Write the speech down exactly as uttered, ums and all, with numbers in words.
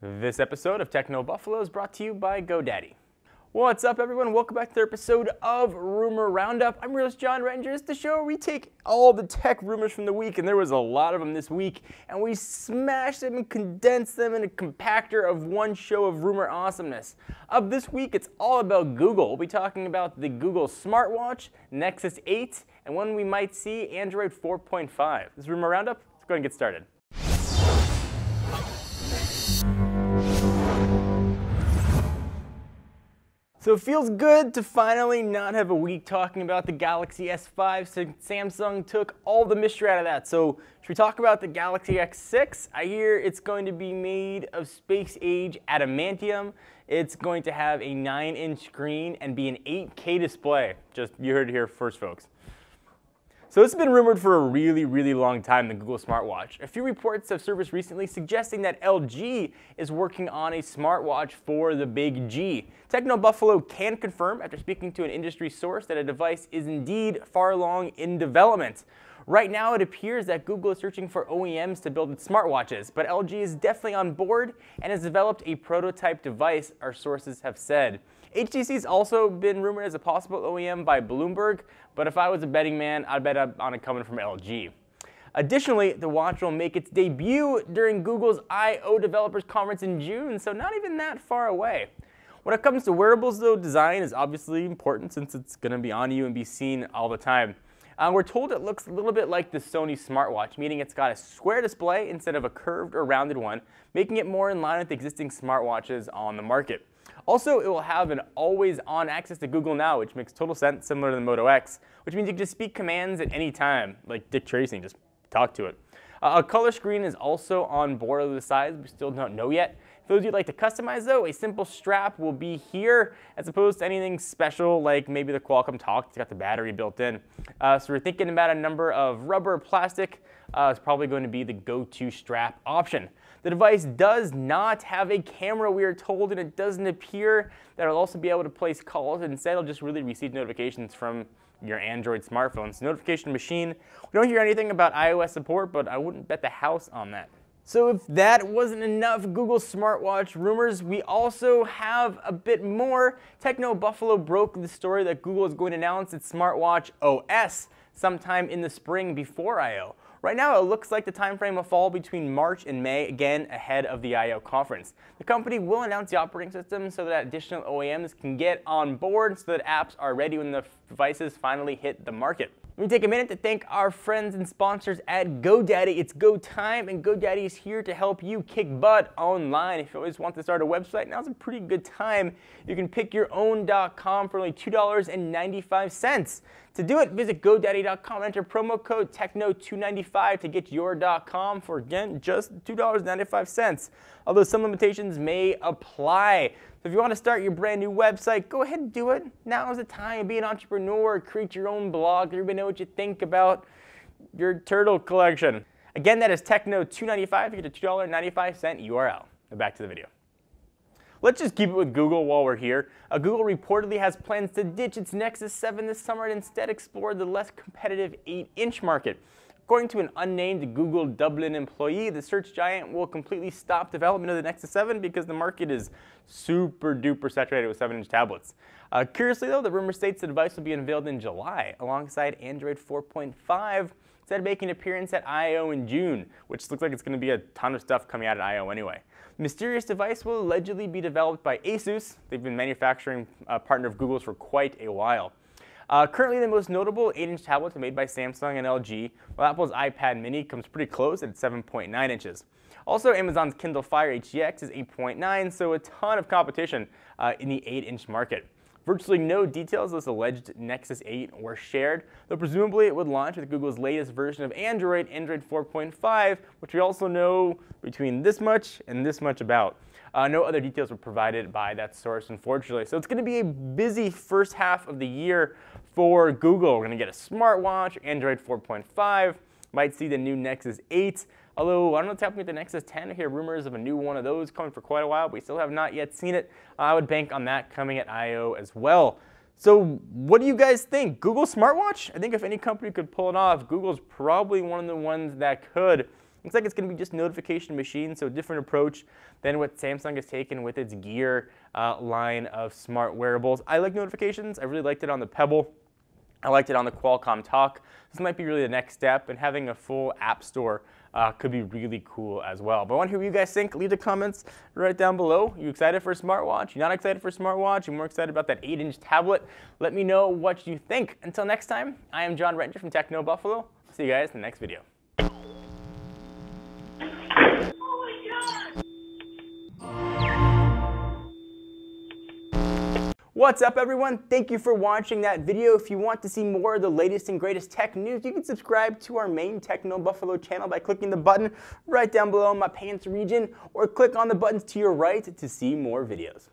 This episode of Techno Buffalo is brought to you by GoDaddy. What's up, everyone? Welcome back to another episode of Rumor Roundup. I'm your host, Jon Rettinger. It's the show where we take all the tech rumors from the week, and there was a lot of them this week, and we smash them and condense them in a compactor of one show of rumor awesomeness. Up this week, it's all about Google. We'll be talking about the Google Smartwatch, Nexus eight, and when we might see Android four point five. This is Rumor Roundup. Let's go ahead and get started. So it feels good to finally not have a week talking about the Galaxy S five since Samsung took all the mystery out of that. So should we talk about the Galaxy X six? I hear it's going to be made of space-age adamantium. It's going to have a nine inch screen and be an eight K display. Just, you heard it here first, folks. So it's been rumored for a really, really long time, the Google Smartwatch. A few reports have surfaced recently suggesting that L G is working on a smartwatch for the big G. Techno Buffalo can confirm, after speaking to an industry source, that a device is indeed far along in development. Right now, it appears that Google is searching for O E Ms to build its smartwatches, but L G is definitely on board and has developed a prototype device, our sources have said. H T C's also been rumored as a possible O E M by Bloomberg, but if I was a betting man, I'd bet on it coming from L G. Additionally, the watch will make its debut during Google's I O Developers Conference in June, so not even that far away. When it comes to wearables, though, design is obviously important since it's going to be on you and be seen all the time. Uh, we're told it looks a little bit like the Sony smartwatch, meaning it's got a square display instead of a curved or rounded one, making it more in line with the existing smartwatches on the market. Also, it will have an always-on access to Google Now, which makes total sense, similar to the Moto X, which means you can just speak commands at any time, like Dick Tracy, just talk to it. Uh, a color screen is also on board of the size, we still don't know yet. For those you'd like to customize, though, a simple strap will be here, as opposed to anything special like maybe the Qualcomm Talk. It's got the battery built in. Uh, so we're thinking about a number of rubber or plastic. Uh, it's probably going to be the go-to strap option. The device does not have a camera, we are told, and it doesn't appear that it'll also be able to place calls. Instead, it'll just really receive notifications from your Android smartphone's notification machine. We don't hear anything about iOS support, but I wouldn't bet the house on that. So if that wasn't enough Google Smartwatch rumors, we also have a bit more. Techno Buffalo broke the story that Google is going to announce its Smartwatch O S sometime in the spring before I O. Right now, it looks like the time frame will fall between March and May, again ahead of the I O conference. The company will announce the operating system so that additional O E Ms can get on board so that apps are ready when the devices finally hit the market. Let me take a minute to thank our friends and sponsors at GoDaddy. It's go time, and GoDaddy is here to help you kick butt online. If you always want to start a website, now's a pretty good time. You can pick your own .com for only two dollars and ninety-five cents. To do it, visit GoDaddy dot com and enter promo code Techno two ninety-five to get your .com for, again, just two dollars and ninety-five cents. Although some limitations may apply. So if you want to start your brand new website, go ahead and do it. Now is the time. Be an entrepreneur. Create your own blog. Let everybody know what you think about your turtle collection. Again, that is Techno two ninety-five. You get a two dollars and ninety-five cents U R L. Now back to the video. Let's just keep it with Google while we're here. Uh, Google reportedly has plans to ditch its Nexus seven this summer and instead explore the less competitive eight inch market. According to an unnamed Google Dublin employee, the search giant will completely stop development of the Nexus seven because the market is super duper saturated with seven inch tablets. Uh, curiously though, the rumor states the device will be unveiled in July alongside Android four point five, instead of making an appearance at I O in June, which looks like it's going to be a ton of stuff coming out at I O anyway. The mysterious device will allegedly be developed by ASUS. They've been manufacturing uh, partner of Google's for quite a while. Uh, currently, the most notable eight inch tablets are made by Samsung and L G, while Apple's iPad Mini comes pretty close at seven point nine inches. Also, Amazon's Kindle Fire H D X is eight point nine, so a ton of competition uh, in the eight inch market. Virtually no details of this alleged Nexus eight were shared, though presumably it would launch with Google's latest version of Android, Android four point five, which we also know between this much and this much about. Uh, no other details were provided by that source, unfortunately. So it's going to be a busy first half of the year for Google. We're going to get a smartwatch, Android four point five, might see the new Nexus eight. Although, I don't know what's happening with the Nexus ten. I hear rumors of a new one of those coming for quite a while, but we still have not yet seen it. I would bank on that coming at I O as well. So what do you guys think? Google Smartwatch? I think if any company could pull it off, Google's probably one of the ones that could. Looks like it's going to be just notification machine, so a different approach than what Samsung has taken with its Gear uh, line of smart wearables. I like notifications. I really liked it on the Pebble. I liked it on the Qualcomm Talk. This might be really the next step, and having a full app store uh, could be really cool as well. But I want to hear what you guys think. Leave the comments right down below. You excited for a smartwatch? You're not excited for a smartwatch? You're more excited about that eight inch tablet? Let me know what you think. Until next time, I am Jon Rettinger from Techno Buffalo. See you guys in the next video. What's up, everyone? Thank you for watching that video. If you want to see more of the latest and greatest tech news, you can subscribe to our main Techno Buffalo channel by clicking the button right down below in my pants region, or click on the buttons to your right to see more videos.